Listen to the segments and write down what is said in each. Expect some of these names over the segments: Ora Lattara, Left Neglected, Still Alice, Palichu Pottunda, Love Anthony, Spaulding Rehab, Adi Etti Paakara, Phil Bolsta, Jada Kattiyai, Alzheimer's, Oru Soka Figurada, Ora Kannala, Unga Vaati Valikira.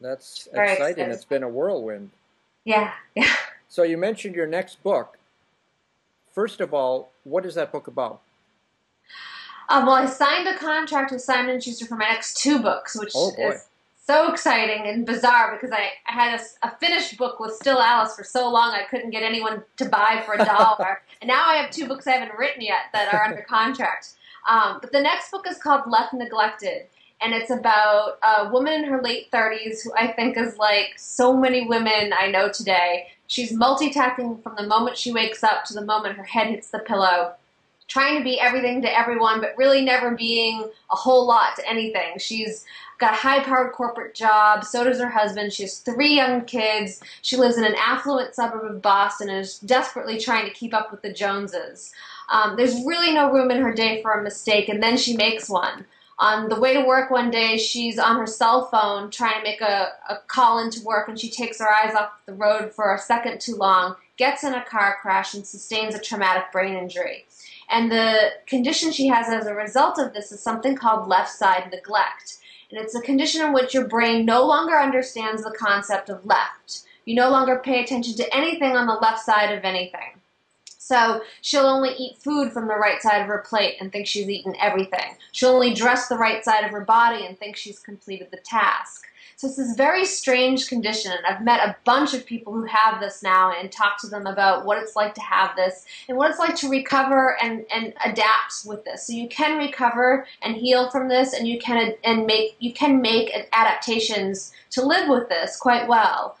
That's very exciting. Expensive. It's been a whirlwind. Yeah, yeah. So you mentioned your next book. First of all, what is that book about? Well, I signed a contract with Simon & Schuster for my next two books, which is so exciting and bizarre because I had a finished book with Still Alice for so long I couldn't get anyone to buy for $1. And now I have two books I haven't written yet that are under contract. But the next book is called Left Neglected, and it's about a woman in her late 30s who I think is like so many women I know today. She's multitasking from the moment she wakes up to the moment her head hits the pillow, trying to be everything to everyone, but really never being a whole lot to anything. She's got a high-powered corporate job. So does her husband. She has 3 young kids. She lives in an affluent suburb of Boston and is desperately trying to keep up with the Joneses. There's really no room in her day for a mistake, and then she makes one. On the way to work one day, she's on her cell phone trying to make a call into work, and she takes her eyes off the road for a second too long, gets in a car crash, and sustains a traumatic brain injury. And the condition she has as a result of this is something called left side neglect. And it's a condition in which your brain no longer understands the concept of left. You no longer pay attention to anything on the left side of anything. So she'll only eat food from the right side of her plate and think she's eaten everything. She'll only dress the right side of her body and think she's completed the task. So it's this very strange condition. I've met a bunch of people who have this now and talked to them about what it's like to have this and what it's like to recover and adapt with this. So you can recover and heal from this, and you can make adaptations to live with this quite well.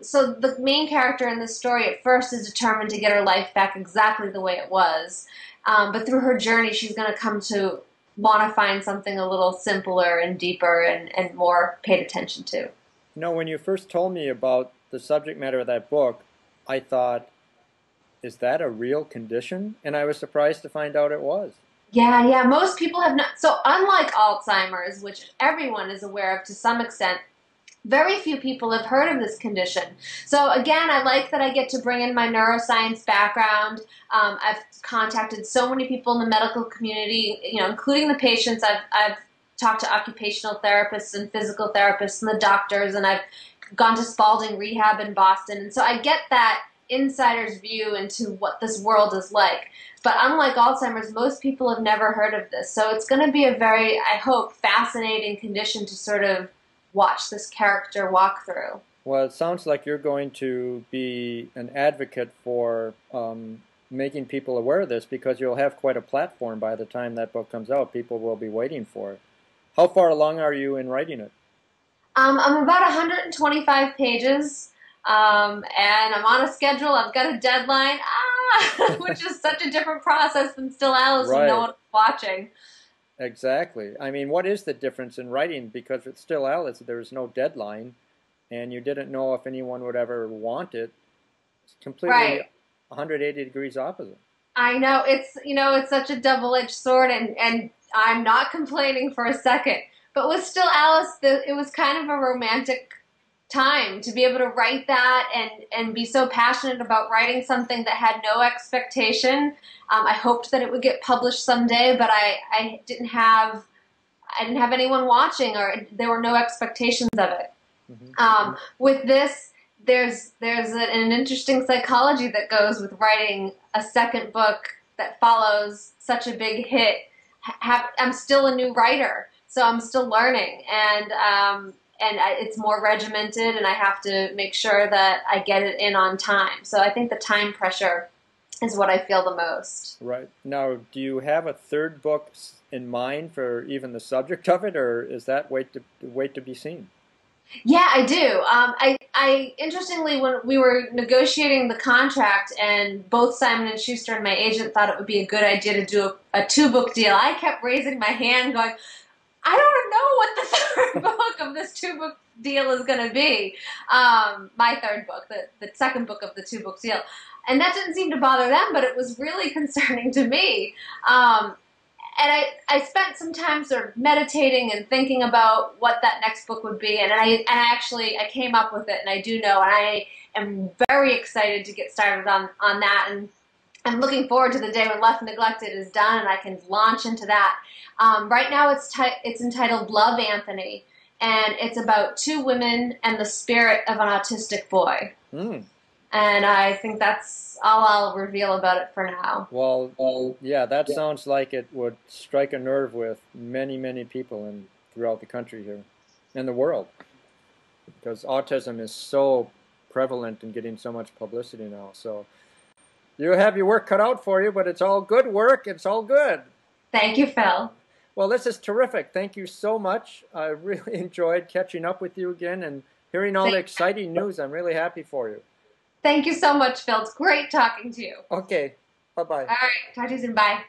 So the main character in this story at first is determined to get her life back exactly the way it was. But through her journey, she's going to come to want to find something a little simpler and deeper and more paid attention to. You know, when you first told me about the subject matter of that book, I thought, is that a real condition? And I was surprised to find out it was. Yeah, yeah. Most people have not. So unlike Alzheimer's, which everyone is aware of to some extent, very few people have heard of this condition. So again, I like that I get to bring in my neuroscience background. I've contacted so many people in the medical community, you know, including the patients. I've talked to occupational therapists and physical therapists and the doctors, and I've gone to Spaulding Rehab in Boston. And so I get that insider's view into what this world is like. But unlike Alzheimer's, most people have never heard of this. So it's going to be a very, I hope, fascinating condition to sort of watch this character walk through. Well, it sounds like you're going to be an advocate for making people aware of this, because you'll have quite a platform by the time that book comes out. People will be waiting for it. How far along are you in writing it? I'm about 125 pages, and I'm on a schedule. I've got a deadline, which is such a different process than Still Alice, right? And no one's watching. Exactly. I mean, what is the difference in writing? Because with Still Alice, there was no deadline, and you didn't know if anyone would ever want it. It's completely right. 180 degrees opposite. I know. It's, you know, it's such a double-edged sword, and I'm not complaining for a second. But with Still Alice, it was kind of a romantic time to be able to write that and be so passionate about writing something that had no expectation. I hoped that it would get published someday, but I didn't have anyone watching, or there were no expectations of it. Mm-hmm. With this, there's an interesting psychology that goes with writing a second book that follows such a big hit. I'm still a new writer, so I'm still learning, and it's more regimented, and I have to make sure that I get it in on time. So I think the time pressure is what I feel the most. Right. Now, do you have a third book in mind for even the subject of it, or is that wait to be seen? Yeah, I do. I interestingly, when we were negotiating the contract, and both Simon & Schuster and my agent thought it would be a good idea to do a 2-book deal, I kept raising my hand going, I don't know what the third book of this 2-book deal is going to be. My third book, the second book of the 2-book deal. And that didn't seem to bother them, but it was really concerning to me. And I spent some time sort of meditating and thinking about what that next book would be. And I actually came up with it, and I do know, and I am very excited to get started on that. And I'm looking forward to the day when Left Neglected is done and I can launch into that. Right now it's entitled Love Anthony, and it's about two women and the spirit of an autistic boy. Mm. And I think that's all I'll reveal about it for now. Well, yeah, that sounds like it would strike a nerve with many, many people throughout the country here and the world, because autism is so prevalent and getting so much publicity now. So you have your work cut out for you, but it's all good work. It's all good. Thank you, Phil. Well, this is terrific. Thank you so much. I really enjoyed catching up with you again and hearing all the exciting news. I'm really happy for you. Thank you so much, Phil. It's great talking to you. Okay. Bye-bye. All right. Talk to you soon. Bye.